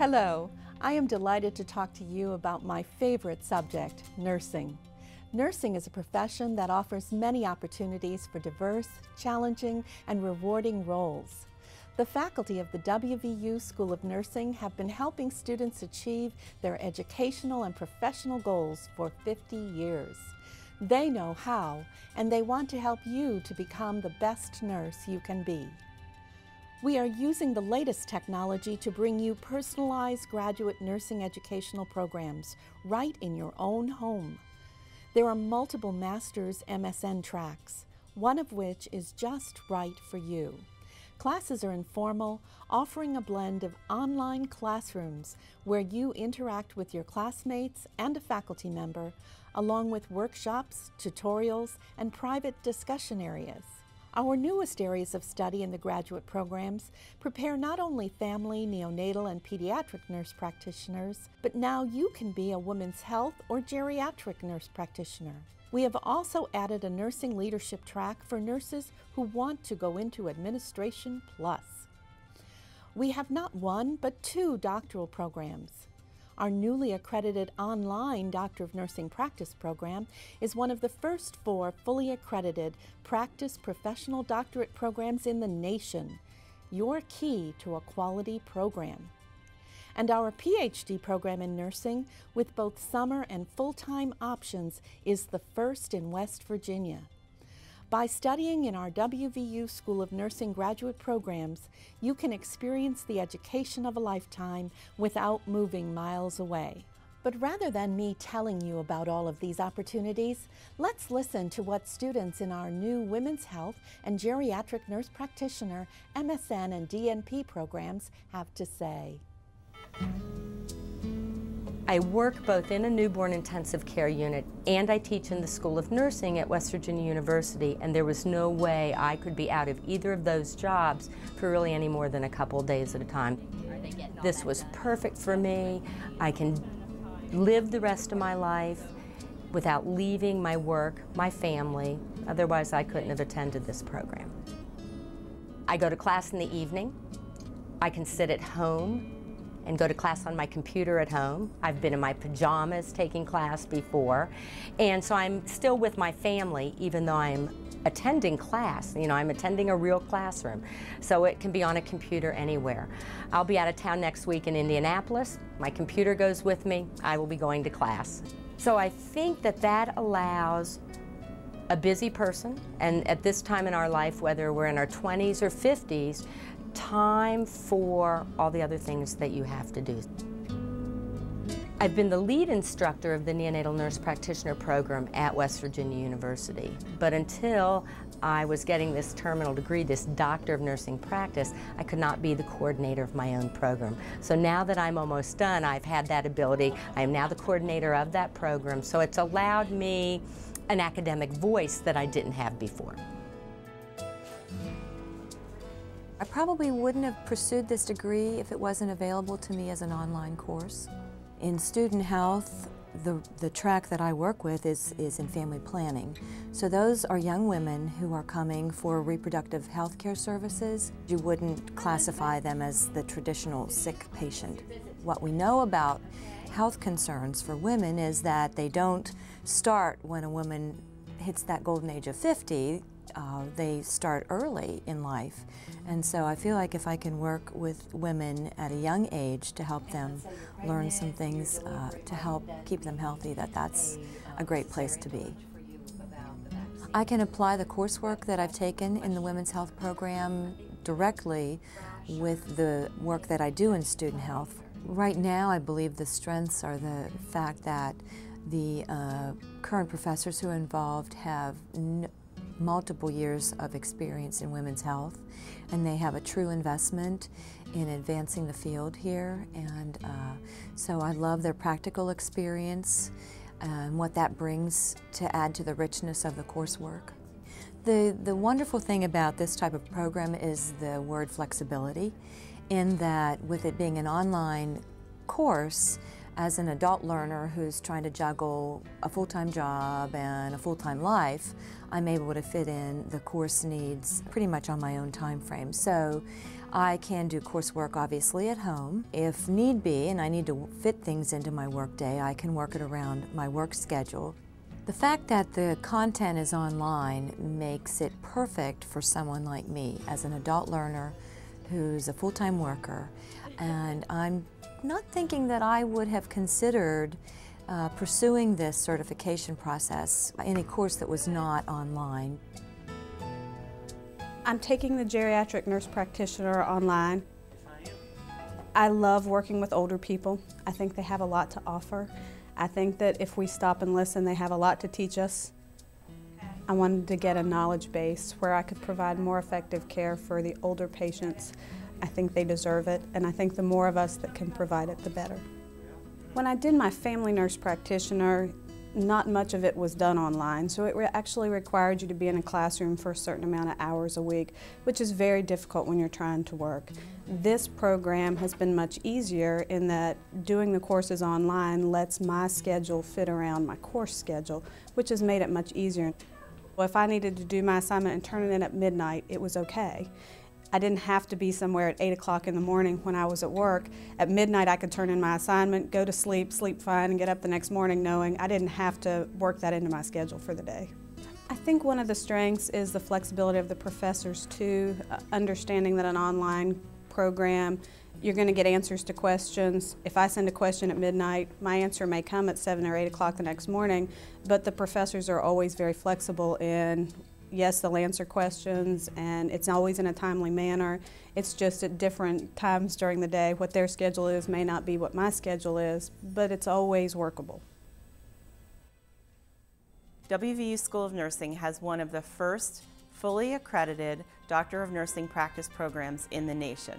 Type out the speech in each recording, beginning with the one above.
Hello, I am delighted to talk to you about my favorite subject, nursing. Nursing is a profession that offers many opportunities for diverse, challenging, and rewarding roles. The faculty of the WVU School of Nursing have been helping students achieve their educational and professional goals for 50 years. They know how, and they want to help you to become the best nurse you can be. We are using the latest technology to bring you personalized graduate nursing educational programs right in your own home. There are multiple master's MSN tracks, one of which is just right for you. Classes are informal, offering a blend of online classrooms where you interact with your classmates and a faculty member, along with workshops, tutorials, and private discussion areas. Our newest areas of study in the graduate programs prepare not only family, neonatal, and pediatric nurse practitioners, but now you can be a women's health or geriatric nurse practitioner. We have also added a nursing leadership track for nurses who want to go into administration plus. We have not one, but two doctoral programs. Our newly accredited online Doctor of Nursing Practice program is one of the first four fully accredited practice professional doctorate programs in the nation, your key to a quality program. And our PhD program in nursing, with both summer and full-time options, is the first in West Virginia. By studying in our WVU School of Nursing graduate programs, you can experience the education of a lifetime without moving miles away. But rather than me telling you about all of these opportunities, let's listen to what students in our new Women's Health and Geriatric Nurse Practitioner, MSN and DNP programs have to say. I work both in a newborn intensive care unit and I teach in the School of Nursing at West Virginia University, and there was no way I could be out of either of those jobs for really any more than a couple days at a time. This was perfect for me. I can live the rest of my life without leaving my work, my family. Otherwise, I couldn't have attended this program. I go to class in the evening. I can sit at home and go to class on my computer at home. I've been in my pajamas taking class before. And so I'm still with my family, even though I'm attending class. You know, I'm attending a real classroom. So it can be on a computer anywhere. I'll be out of town next week in Indianapolis. My computer goes with me. I will be going to class. So I think that that allows a busy person, and at this time in our life, whether we're in our 20s or 50s, time for all the other things that you have to do. I've been the lead instructor of the Neonatal Nurse Practitioner program at West Virginia University, but until I was getting this terminal degree, this Doctor of Nursing Practice, I could not be the coordinator of my own program. So now that I'm almost done, I've had that ability. I am now the coordinator of that program, so it's allowed me an academic voice that I didn't have before. I probably wouldn't have pursued this degree if it wasn't available to me as an online course. In student health, the track that I work with is in family planning. So those are young women who are coming for reproductive health care services. You wouldn't classify them as the traditional sick patient. What we know about health concerns for women is that they don't start when a woman hits that golden age of 50. They start early in life, and so I feel like if I can work with women at a young age to help them learn some things to help keep them healthy, that's a great place to be. I can apply the coursework that I've taken in the Women's Health program directly with the work that I do in student health. Right now I believe the strengths are the fact that the current professors who are involved have multiple years of experience in women's health, and they have a true investment in advancing the field here, and so I love their practical experience and what that brings to add to the richness of the coursework. The wonderful thing about this type of program is the word flexibility, in that with it being an online course, as an adult learner who's trying to juggle a full-time job and a full-time life, I'm able to fit in the course needs pretty much on my own time frame. So I can do coursework obviously at home. If need be, and I need to fit things into my workday, I can work it around my work schedule. The fact that the content is online makes it perfect for someone like me as an adult learner who's a full-time worker, and I'm not thinking that I would have considered pursuing this certification process, any course that was not online. I'm taking the geriatric nurse practitioner online. I love working with older people. I think they have a lot to offer. I think that if we stop and listen, they have a lot to teach us. I wanted to get a knowledge base where I could provide more effective care for the older patients. I think they deserve it, and I think the more of us that can provide it, the better. When I did my family nurse practitioner, not much of it was done online, so it actually required you to be in a classroom for a certain amount of hours a week, which is very difficult when you're trying to work. This program has been much easier in that doing the courses online lets my schedule fit around my course schedule, which has made it much easier. Well, if I needed to do my assignment and turn it in at midnight, it was okay. I didn't have to be somewhere at 8 o'clock in the morning when I was at work. At midnight I could turn in my assignment, go to sleep, sleep fine, and get up the next morning knowing I didn't have to work that into my schedule for the day. I think one of the strengths is the flexibility of the professors too, understanding that an online program, you're going to get answers to questions. If I send a question at midnight, my answer may come at 7 or 8 o'clock the next morning, but the professors are always very flexible in, yes, they'll answer questions, and it's always in a timely manner. It's just at different times during the day. What their schedule is may not be what my schedule is, but it's always workable. WVU School of Nursing has one of the first fully accredited Doctor of Nursing Practice programs in the nation.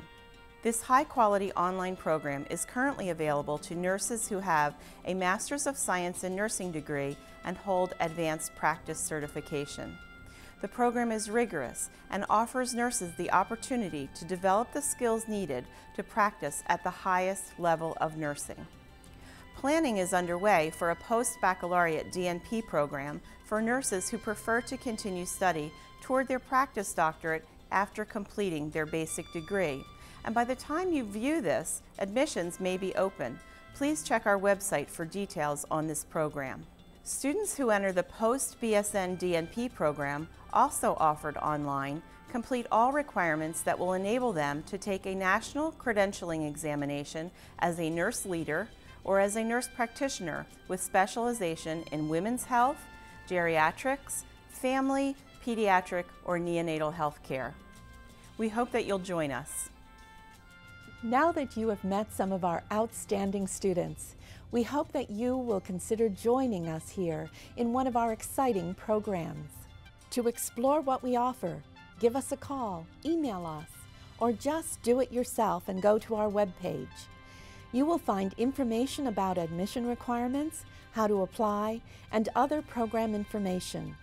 This high-quality online program is currently available to nurses who have a Master's of Science in Nursing degree and hold advanced practice certification. The program is rigorous and offers nurses the opportunity to develop the skills needed to practice at the highest level of nursing. Planning is underway for a post-baccalaureate DNP program for nurses who prefer to continue study toward their practice doctorate after completing their basic degree. And by the time you view this, admissions may be open. Please check our website for details on this program. Students who enter the post-BSN DNP program, also offered online, complete all requirements that will enable them to take a national credentialing examination as a nurse leader or as a nurse practitioner with specialization in women's health, geriatrics, family, pediatric, or neonatal health care. We hope that you'll join us. Now that you have met some of our outstanding students, we hope that you will consider joining us here in one of our exciting programs. To explore what we offer, give us a call, email us, or just do it yourself and go to our webpage. You will find information about admission requirements, how to apply, and other program information.